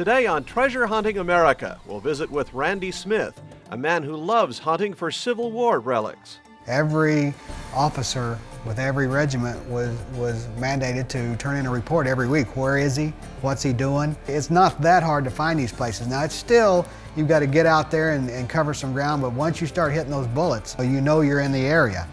Today on Treasure Hunting America, we'll visit with Randy Smith, a man who loves hunting for Civil War relics. Every officer with every regiment was mandated to turn in a report every week. Where is he? What's he doing? It's not that hard to find these places. Now, it's still, you've got to get out there and cover some ground, but once you start hitting those bullets, you know you're in the area.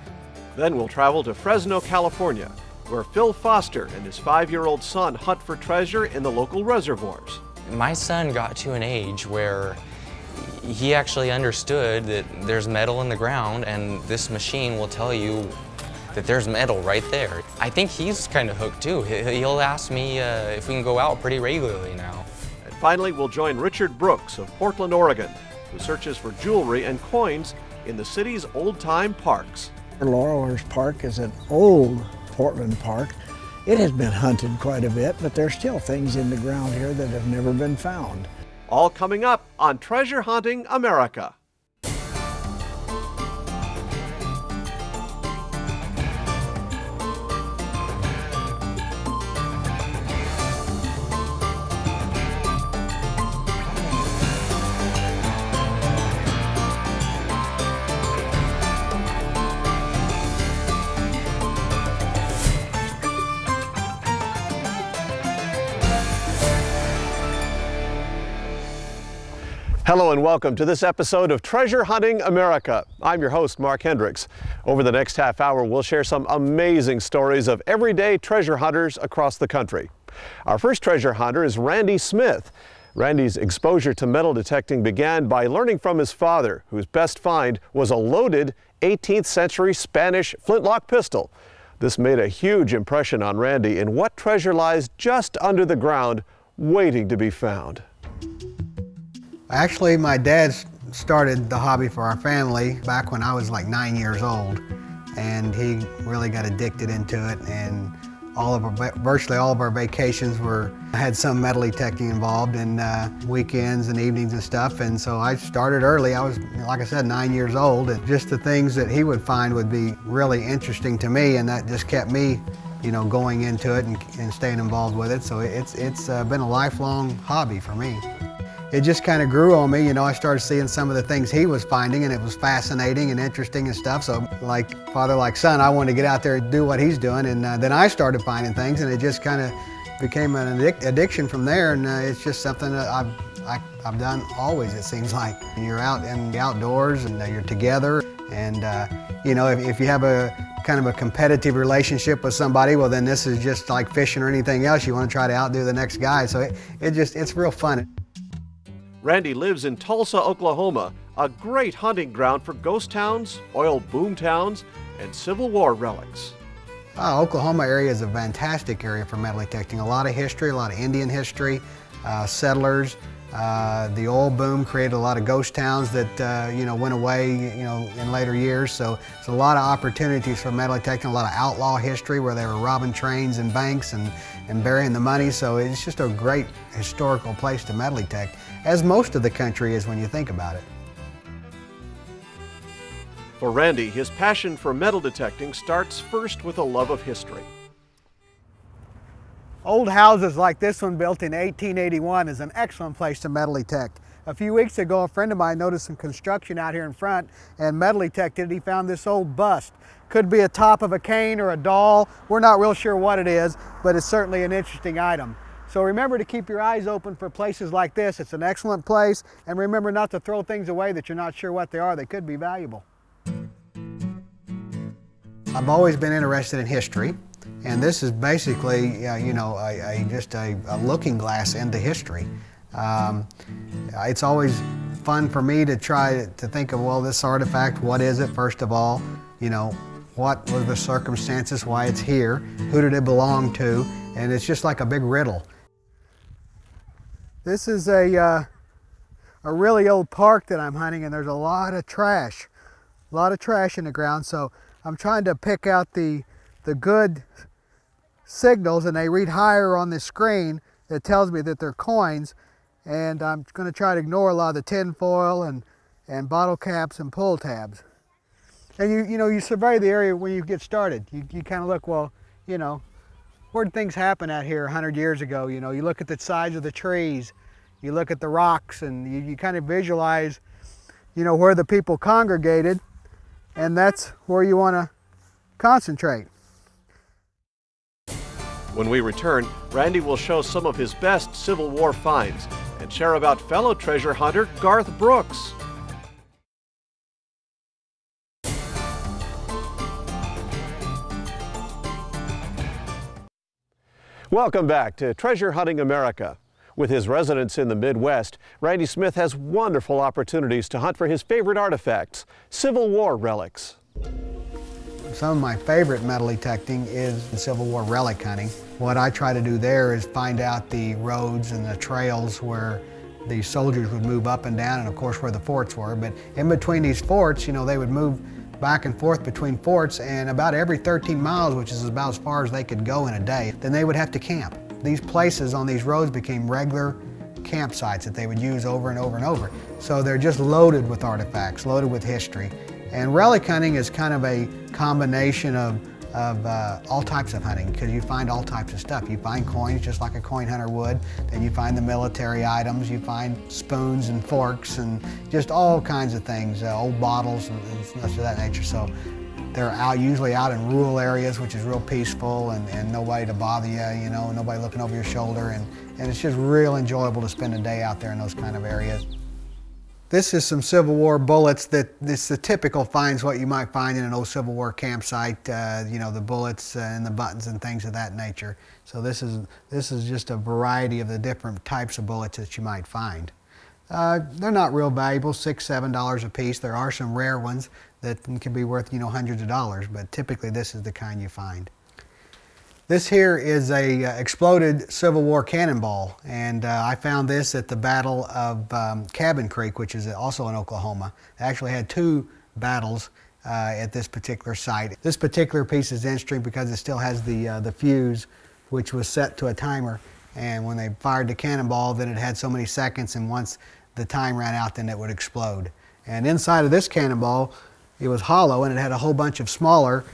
Then we'll travel to Fresno, California, where Phil Foster and his 5-year-old son hunt for treasure in the local reservoirs. My son got to an age where he actually understood that there's metal in the ground, and this machine will tell you that there's metal right there. I think he's kind of hooked too. He'll ask me if we can go out pretty regularly now. And finally, we'll join Richard Brooks of Portland, Oregon, who searches for jewelry and coins in the city's old-time parks. Laurelhurst Park is an old Portland park. It has been hunted quite a bit, but there's still things in the ground here that have never been found. All coming up on Treasure Hunting America. Hello and welcome to this episode of Treasure Hunting America. I'm your host, Mark Hendricks. Over the next half hour, we'll share some amazing stories of everyday treasure hunters across the country. Our first treasure hunter is Randy Smith. Randy's exposure to metal detecting began by learning from his father, whose best find was a loaded 18th century Spanish flintlock pistol. This made a huge impression on Randy in what treasure lies just under the ground, waiting to be found. Actually, my dad started the hobby for our family back when I was like 9 years old, and he really got addicted into it, and virtually all of our vacations had some metal detecting involved, and weekends and evenings and stuff. And so I started early. I was, like I said, 9 years old, and just the things that he would find would be really interesting to me, and that just kept me, you know, going into it and staying involved with it. So it's been a lifelong hobby for me. It just kind of grew on me, you know. I started seeing some of the things he was finding, and it was fascinating and interesting and stuff. So like father, like son, I wanted to get out there and do what he's doing, and then I started finding things, and it just kind of became an addiction from there, and it's just something that I've done always, it seems like. You're out in the outdoors, and you're together, and you know, if you have a kind of a competitive relationship with somebody, well then this is just like fishing or anything else. You want to try to outdo the next guy, so it's real fun. Randy lives in Tulsa, Oklahoma, a great hunting ground for ghost towns, oil boom towns, and Civil War relics. Oklahoma area is a fantastic area for metal detecting. A lot of history, a lot of Indian history, settlers. The oil boom created a lot of ghost towns that you know, went away, you know, in later years. So it's a lot of opportunities for metal detecting, a lot of outlaw history where they were robbing trains and banks and burying the money. So it's just a great historical place to metal detect, as most of the country is when you think about it. For Randy, his passion for metal detecting starts first with a love of history. Old houses like this one, built in 1881, is an excellent place to metal detect. A few weeks ago, a friend of mine noticed some construction out here in front and metal detected. He found this old bust. Could be a top of a cane or a doll. We're not real sure what it is, but it's certainly an interesting item. So remember to keep your eyes open for places like this. It's an excellent place, and remember not to throw things away that you're not sure what they are. They could be valuable. I've always been interested in history. And this is basically, you know, just a looking glass into history. It's always fun for me to try to think of, well, this artifact, what is it, first of all? You know, what were the circumstances, why it's here? Who did it belong to? And it's just like a big riddle. This is a really old park that I'm hunting, and there's a lot of trash in the ground. So I'm trying to pick out the good signals, and they read higher on the screen that tells me that they're coins, and I'm going to try to ignore a lot of the tin foil and bottle caps and pull tabs. And you know, you survey the area when you get started. You kind of look, well, you know, where'd things happen out here 100 years ago? You know, you look at the size of the trees, you look at the rocks, and you kind of visualize, you know, where the people congregated, and that's where you want to concentrate. When we return, Randy will show some of his best Civil War finds and share about fellow treasure hunter Garth Brooks. Welcome back to Treasure Hunting America. With his residence in the Midwest, Randy Smith has wonderful opportunities to hunt for his favorite artifacts, Civil War relics. Some of my favorite metal detecting is the Civil War relic hunting. What I try to do there is find out the roads and the trails where the soldiers would move up and down, and of course where the forts were. But in between these forts, you know, they would move back and forth between forts, and about every 13 miles, which is about as far as they could go in a day, then they would have to camp. These places on these roads became regular campsites that they would use over and over and over. So they're just loaded with artifacts, loaded with history. And relic hunting is kind of a combination of all types of hunting, because you find all types of stuff. You find coins, just like a coin hunter would. Then you find the military items. You find spoons and forks and just all kinds of things, old bottles and stuff of that nature. So they're out, usually out in rural areas, which is real peaceful, and nobody to bother you, you know, nobody looking over your shoulder. And it's just real enjoyable to spend a day out there in those kind of areas. This is some Civil War bullets that, it's the typical finds what you might find in an old Civil War campsite, you know, the bullets and the buttons and things of that nature. So this is just a variety of the different types of bullets that you might find. They're not real valuable, $6, $7 a piece. There are some rare ones that can be worth, you know, hundreds of dollars, but typically this is the kind you find. This here is a exploded Civil War cannonball, and I found this at the Battle of Cabin Creek, which is also in Oklahoma. They actually had two battles at this particular site. This particular piece is interesting because it still has the fuse, which was set to a timer, and when they fired the cannonball, then it had so many seconds, and once the time ran out, then it would explode. And inside of this cannonball, it was hollow, and it had a whole bunch of smaller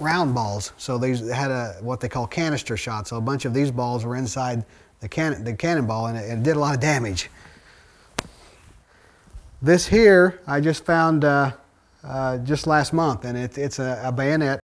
round balls. So these had what they call canister shots. So a bunch of these balls were inside the cannonball, and it did a lot of damage. This here I just found just last month, and it's a bayonet